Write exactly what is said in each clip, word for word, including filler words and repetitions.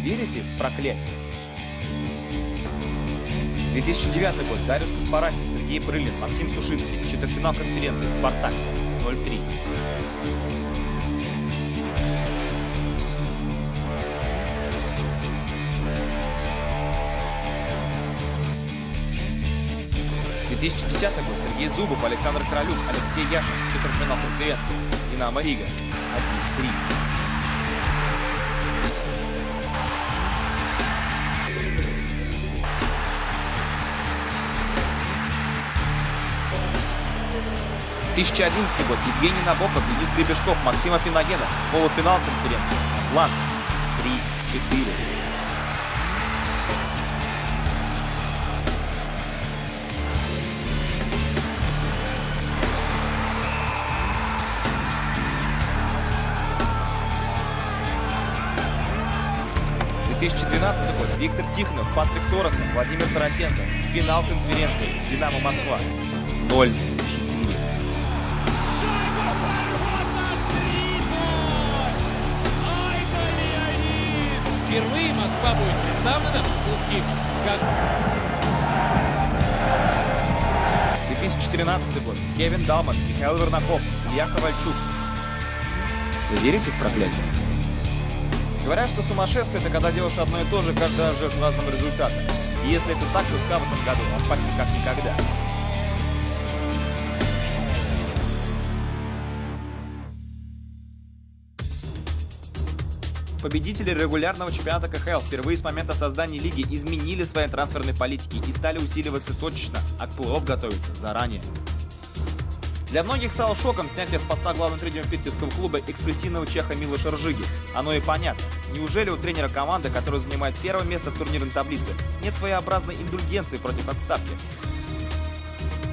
верите в проклятие? две тысячи девятый год. Дариус Каспаратис, Сергей Брылин, Максим Сушинский. Четвертьфинал конференции. Спартак. ноль три. две тысячи десятый год. Сергей Зубов, Александр Королюк, Алексей Яшин. Четвертьфинал конференции. Динамо Рига. один три. две тысячи одиннадцатый год. Евгений Набоков, Денис Гребешков, Максим Афиногенов. Полуфинал конференции. Атлант. три четыре. две тысячи двенадцатый год. Виктор Тихонов, Патрик Торресов, Владимир Тарасенко. Финал конференции. Динамо Москва. ноль. Впервые Москва будет представлена в Кубке Гагарина. две тысячи тринадцатый год. Кевин Далмак, Михаил Вернаков, Илья Ковальчук. Вы верите в проклятие? Говорят, что сумасшествие — это когда делаешь одно и то же, каждый раз ждешь разного результата. И если это так, то СКА в этом году опасен как никогда. Победители регулярного чемпионата ка ха эл впервые с момента создания лиги изменили свои трансферные политики и стали усиливаться точечно, а к плей-офф готовиться заранее. Для многих стало шоком снятие с поста главного тренера питерского клуба экспрессивного чеха Милоша Ржиги. Оно и понятно. Неужели у тренера команды, который занимает первое место в турнирной таблице, нет своеобразной индульгенции против отставки?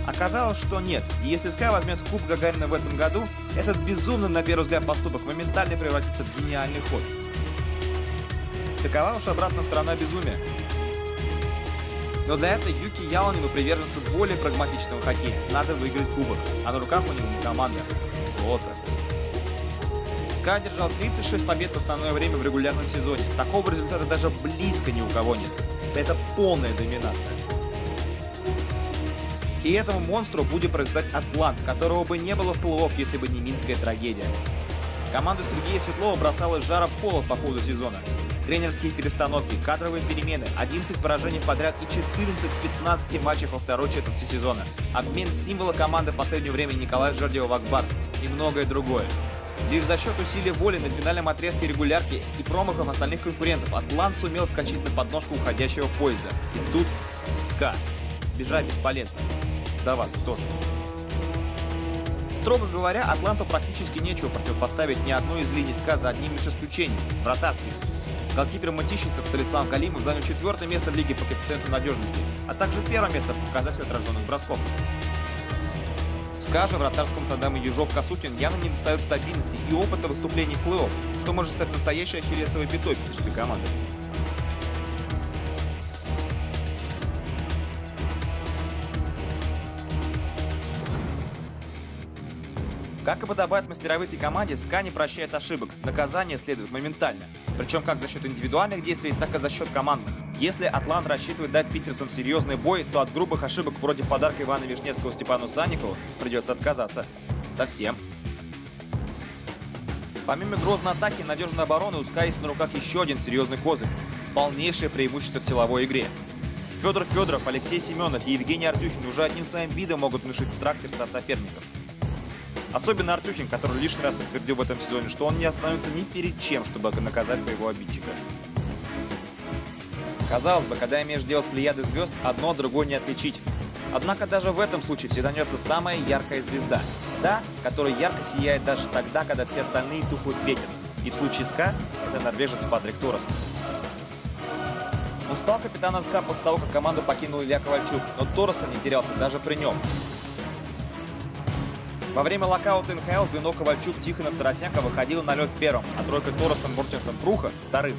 Оказалось, что нет. И если СКА возьмет Кубок Гагарина в этом году, этот безумный на первый взгляд поступок моментально превратится в гениальный ход. Такова уж обратная сторона безумия. Но для этого Юкке Ялонену, приверженцу более прагматичного хоккея, надо выиграть кубок, а на руках у него не команда. Золото. СКА одержал тридцать шесть побед в основное время в регулярном сезоне. Такого результата даже близко ни у кого нет. Это полная доминация. И этому монстру будет противостоять Атлант, которого бы не было в плей-офф, если бы не минская трагедия. Команду Сергея Светлова бросала жара в холод по ходу сезона. Тренерские перестановки, кадровые перемены, одиннадцать поражений подряд и четырнадцать в пятнадцати матчах во второй четверти сезона, обмен символа команды последнего времени Николая Жердева в Акбарс и многое другое. Лишь за счет усилия воли на финальном отрезке регулярки и промахов остальных конкурентов Атлант сумел скачать на подножку уходящего поезда. И тут СКА. Бежать бесполезно. Сдаваться тоже. Строго говоря, Атланту практически нечего противопоставить ни одной из линий СКА за одним лишь исключением – вратарских. Голкипер мытищенцев Станислав Галимов занял четвертое место в лиге по коэффициенту надежности, а также первое место в показателе отраженных бросков. В СКА же вратарскому тандему Ежов-Косутин явно не достает стабильности и опыта выступлений в плей-офф, что может стать настоящей ахиллесовой пятой питерской команды. Как и подобает мастеровитой команде, СКА не прощает ошибок. Наказание следует моментально. Причем как за счет индивидуальных действий, так и за счет командных. Если Атлант рассчитывает дать питерцам серьезный бой, то от грубых ошибок вроде подарка Ивана Вишневского Степану Санникову придется отказаться. Совсем. Помимо грозной атаки и надежной обороны, у СКА есть на руках еще один серьезный козырь. Полнейшее преимущество в силовой игре. Федор Федоров, Алексей Семенов и Евгений Артюхин уже одним своим видом могут внушить страх сердца соперников. Особенно Артюхин, который лишний раз подтвердил в этом сезоне, что он не остановится ни перед чем, чтобы наказать своего обидчика. Казалось бы, когда имеешь дело с плеядой звезд, одно другое не отличить. Однако даже в этом случае всегда найдется самая яркая звезда. Та, которая ярко сияет даже тогда, когда все остальные тухло светят. И в случае СКА это норвежец Патрик Торрес. Он стал капитаном СКА после того, как команду покинул Илья Ковальчук, но Торреса не терялся даже при нем. Во время локаута эн ха эл звено Ковальчук, Тихонов, Тарасенко выходило на лед первым, а тройка Торресом, Буртинсом, Пруха вторым.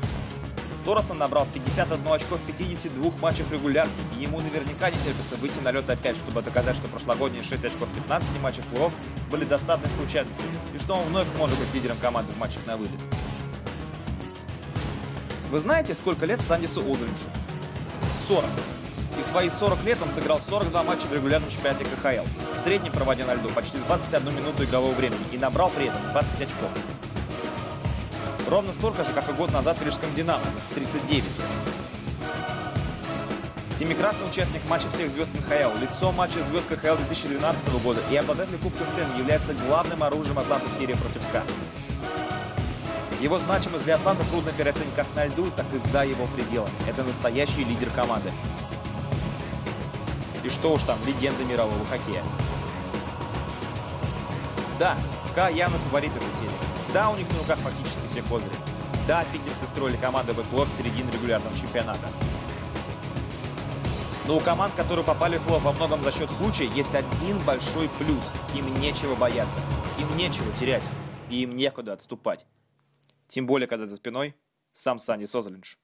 Торресом набрал пятьдесят одно очко в пятидесяти двух матчах регулярки, и ему наверняка не терпится выйти на лед опять, чтобы доказать, что прошлогодние шесть очков в пятнадцати матчах плей-офф были досадной случайностью, и что он вновь может быть лидером команды в матчах на вылет. Вы знаете, сколько лет Сандису Озолиньшу? сорок. И в свои сорок лет он сыграл сорок два матча в регулярном чемпионате ка ха эл. В среднем проводя на льду почти двадцать одну минуту игрового времени и набрал при этом двадцать очков. Ровно столько же, как и год назад в рижском «Динамо» – тридцать девять. Семикратный участник матча всех звезд ка ха эл, лицо матча звезд ка ха эл две тысячи двенадцатого года и обладатель Кубка Стэнли является главным оружием Атланта в серии против СКА. Его значимость для Атланта трудно переоценить как на льду, так и за его пределами. Это настоящий лидер команды. И что уж там, легенда мирового хоккея. Да, СКА явно фаворит этой серии. Да, у них на руках фактически все козыри. Да, питерцы строили команды БПЛО в середине регулярного чемпионата. Но у команд, которые попали в плей-офф во многом за счет случая, есть один большой плюс. Им нечего бояться, им нечего терять и им некуда отступать. Тем более, когда за спиной сам Сандис Озолиньш.